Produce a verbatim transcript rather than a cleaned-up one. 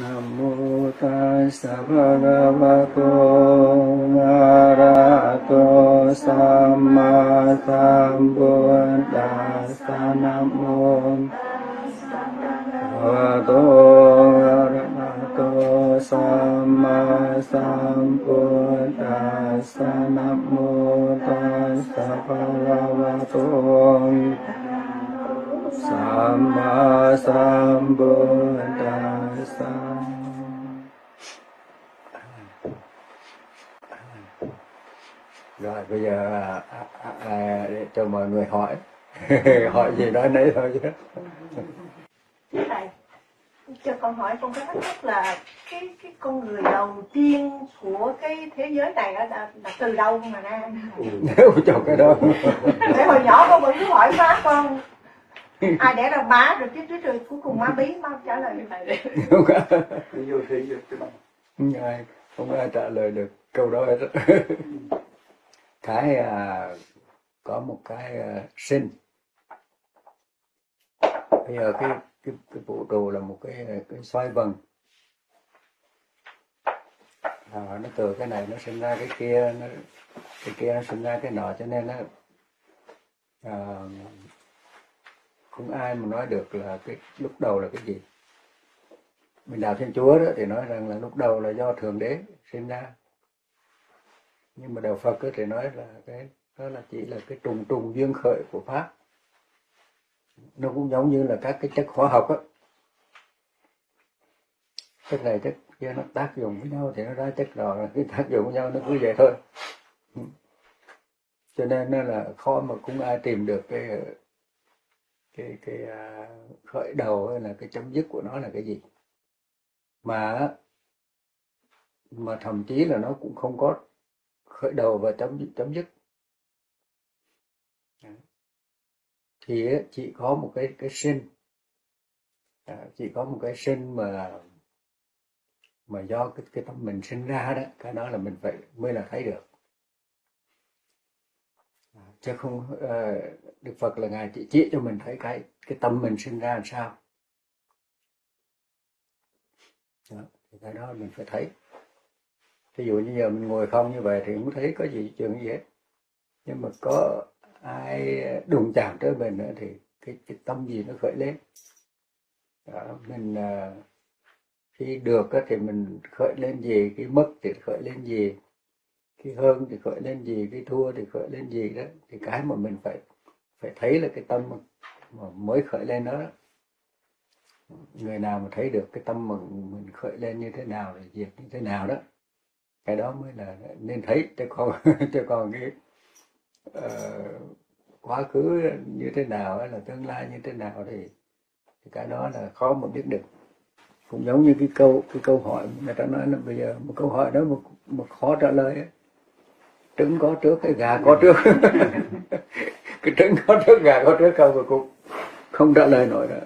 Namo tassa bhagavato arahato samma sambuddhassa. Namo bhagavato arahato samma sambuddhassa. Namo tassa bhagavato samma sambuddhassa. Rồi bây giờ à, à, à, để cho mọi người hỏi hỏi gì nói nấy thôi chứ. Thưa thầy, cho con hỏi, con có thắc mắc là cái cái con người đầu tiên của cái thế giới này đó là, là từ đâu mà ra? Nếu cho cái đó để hồi nhỏ con vẫn cứ hỏi má con ai đẻ ra má rồi tiếp rồi cuối cùng má bí, má trả lời như vậy. Vô thế vô ai không ai trả lời được câu đó hết. Cái à, có một cái à, sinh. Bây giờ cái cái cái bộ đồ là một cái cái xoay vần. À, nó từ cái này nó sinh ra cái kia, nó cái kia nó sinh ra cái nọ, cho nên nó à, không ai mà nói được là cái lúc đầu là cái gì. Mình đạo Thiên Chúa đó thì nói rằng là lúc đầu là do Thượng Đế sinh ra, nhưng mà đạo Phật đó thì nói là cái đó là chỉ là cái trùng trùng duyên khởi của pháp. Nó cũng giống như là các cái chất hóa học á, chất này chất kia nó tác dụng với nhau thì nó ra chất đó, là cái tác dụng với nhau nó cứ vậy thôi. Cho nên là khó mà cũng ai tìm được cái cái cái uh, khởi đầu hay là cái chấm dứt của nó là cái gì, mà mà thậm chí là nó cũng không có khởi đầu và chấm chấm dứt. Thì chỉ có một cái cái sinh, chỉ có một cái sinh mà mà do cái cái tâm mình sinh ra đó, cái đó là mình phải mới là thấy được. Chứ không uh, Đức Phật là ngài chỉ chỉ cho mình thấy cái cái tâm mình sinh ra làm sao. Đó, thì cái đó mình phải thấy. Ví dụ như giờ mình ngồi không như vậy thì cũng thấy có gì chuyện gì hết, nhưng mà có ai đụng chạm tới mình nữa thì cái, cái tâm gì nó khởi lên. Đó, mình uh, khi được thì mình khởi lên gì, cái mất thì khởi lên gì, cái hơn thì khởi lên gì, cái thua thì khởi lên gì đó. Thì cái mà mình phải phải thấy là cái tâm mà mới khởi lên đó. Người nào mà thấy được cái tâm mà mình khởi lên như thế nào, là diệt như thế nào đó, cái đó mới là nên thấy. Chứ còn chứ còn cái uh, quá khứ như thế nào hay là tương lai như thế nào thì, thì cái đó là khó mà biết được. Cũng giống như cái câu cái câu hỏi người ta nói là bây giờ một câu hỏi đó mà, mà khó trả lời ấy. Trứng có trước cái gà có trước. Cái trứng có trước gà có trước, không mà cũng không trả lời nổi nữa.